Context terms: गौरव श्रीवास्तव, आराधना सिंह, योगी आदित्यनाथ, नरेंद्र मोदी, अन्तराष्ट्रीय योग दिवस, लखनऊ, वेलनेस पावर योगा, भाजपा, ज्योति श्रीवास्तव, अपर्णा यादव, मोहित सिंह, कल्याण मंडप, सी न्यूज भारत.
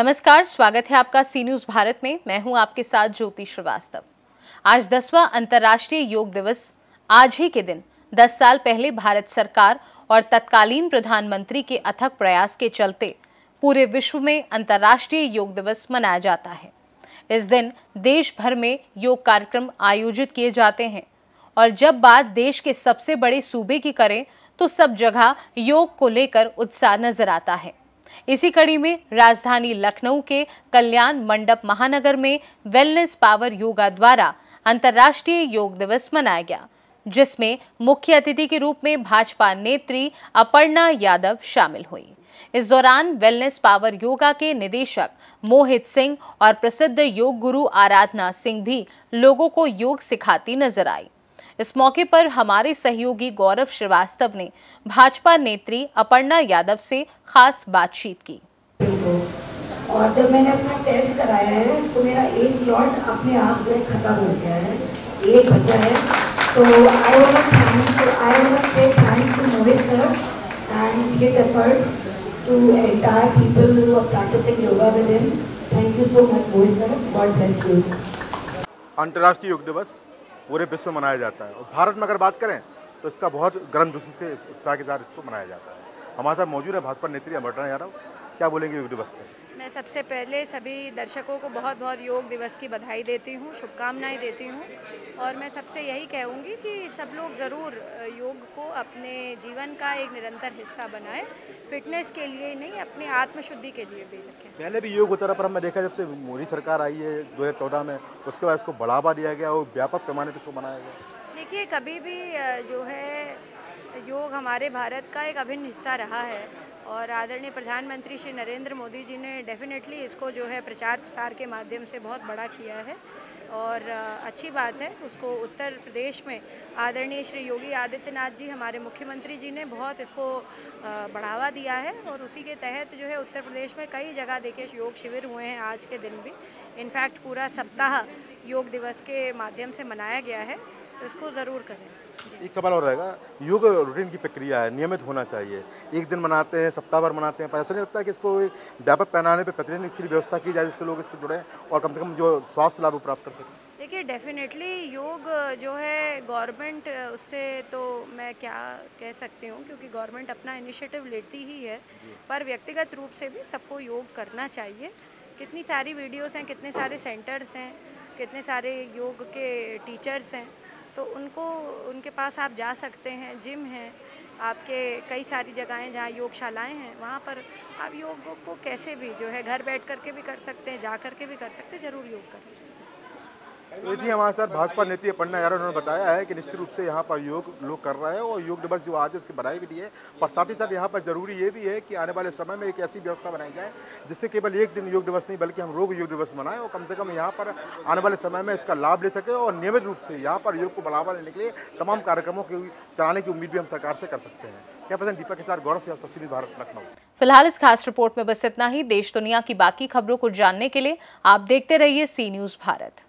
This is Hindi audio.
नमस्कार, स्वागत है आपका सी न्यूज भारत में। मैं हूं आपके साथ ज्योति श्रीवास्तव। आज 10वां अंतर्राष्ट्रीय योग दिवस। आज ही के दिन 10 साल पहले भारत सरकार और तत्कालीन प्रधानमंत्री के अथक प्रयास के चलते पूरे विश्व में अंतर्राष्ट्रीय योग दिवस मनाया जाता है। इस दिन देश भर में योग कार्यक्रम आयोजित किए जाते हैं और जब बात देश के सबसे बड़े सूबे की करें तो सब जगह योग को लेकर उत्साह नजर आता है। इसी कड़ी में राजधानी लखनऊ के कल्याण मंडप महानगर में वेलनेस पावर योगा द्वारा अंतर्राष्ट्रीय योग दिवस मनाया गया, जिसमें मुख्य अतिथि के रूप में भाजपा नेत्री अपर्णा यादव शामिल हुई। इस दौरान वेलनेस पावर योगा के निदेशक मोहित सिंह और प्रसिद्ध योग गुरु आराधना सिंह भी लोगों को योग सिखाती नजर आई। इस मौके पर हमारे सहयोगी गौरव श्रीवास्तव ने भाजपा नेत्री अपर्णा यादव से खास बातचीत की। और जब मैंने अपना टेस्ट कराया है तो मेरा एक लॉट अपने आप में खत्म हो गया है, एक बचा है। तो I want to say thanks to Mohit sir and his efforts to entire people who are practicing yoga with him. Thank you so much Mohit sir, God bless you. अंतर्राष्ट्रीय योग दिवस पूरे विश्व मनाया जाता है और भारत में अगर बात करें तो इसका बहुत गर्मजोशी से उत्साह के साथ इसको मनाया जाता है। हमारे साथ मौजूद है भाजपा नेत्री अपर्णा यादव। क्या बोलेंगे योग दिवस पर? मैं सबसे पहले सभी दर्शकों को बहुत बहुत योग दिवस की बधाई देती हूँ, शुभकामनाएं देती हूँ और मैं सबसे यही कहूँगी कि सब लोग ज़रूर योग को अपने जीवन का एक निरंतर हिस्सा बनाएं। फिटनेस के लिए नहीं, अपनी आत्मशुद्धि के लिए भी रखें। पहले भी योग होता रहा, पर हमने देखा जब से मोदी सरकार आई है 2014 में, उसके बाद इसको बढ़ावा दिया गया और व्यापक पैमाने पर इसको मनाया गया। देखिए, कभी भी जो है योग हमारे भारत का एक अभिन्न हिस्सा रहा है और आदरणीय प्रधानमंत्री श्री नरेंद्र मोदी जी ने डेफिनेटली इसको जो है प्रचार प्रसार के माध्यम से बहुत बड़ा किया है और अच्छी बात है। उसको उत्तर प्रदेश में आदरणीय श्री योगी आदित्यनाथ जी हमारे मुख्यमंत्री जी ने बहुत इसको बढ़ावा दिया है और उसी के तहत जो है उत्तर प्रदेश में कई जगह देखिए योग शिविर हुए हैं। आज के दिन भी इनफैक्ट पूरा सप्ताह योग दिवस के माध्यम से मनाया गया है, तो इसको ज़रूर करें। एक सवाल और रहेगा, योग रूटीन की प्रक्रिया है, नियमित होना चाहिए। एक दिन मनाते हैं, सप्ताह भर मनाते हैं, पर ऐसा नहीं लगता कि इसको व्यापक पैमाने पर प्रतिदिन इसकी व्यवस्था की जाए जिससे लोग इसको जुड़ें और कम से कम जो स्वास्थ्य लाभ प्राप्त कर सकें। देखिए, डेफिनेटली योग जो है गवर्नमेंट, उससे तो मैं क्या कह सकती हूँ क्योंकि गवर्नमेंट अपना इनिशिएटिव लेती ही है, पर व्यक्तिगत रूप से भी सबको योग करना चाहिए। कितनी सारी वीडियोज़ हैं, कितने सारे सेंटर्स हैं, कितने सारे योग के टीचर्स हैं, तो उनके पास आप जा सकते हैं। जिम हैं, आपके कई सारी जगहें जहाँ योगशालाएं हैं, वहाँ पर आप योग को कैसे भी जो है घर बैठ करके भी कर सकते हैं, जा करके भी कर सकते हैं। ज़रूर योग करें। ये थी हमारे साथ भाजपा नेत्री अपर्णा यादव। उन्होंने बताया है कि निश्चित रूप से यहाँ पर योग लोग कर रहे हैं और योग दिवस जो आज है उसकी बधाई भी दी है, पर साथ ही साथ यहाँ पर जरूरी ये भी है कि आने वाले समय में एक ऐसी व्यवस्था बनाई जाए जिससे केवल एक दिन योग दिवस नहीं बल्कि हम रोग योग दिवस मनाएं और कम से कम यहाँ पर आने वाले समय में इसका लाभ ले सकें और नियमित रूप से यहाँ पर योग को बढ़ावा देने के लिए तमाम कार्यक्रमों की चलाने की उम्मीद भी हम सरकार से कर सकते हैं। कैप्टन दीपक के साथ गौरव श्रीवास्तव, सी न्यूज भारत, लखनऊ। फिलहाल इस खास रिपोर्ट में बस इतना ही। देश दुनिया की बाकी खबरों को जानने के लिए आप देखते रहिए सी न्यूज भारत।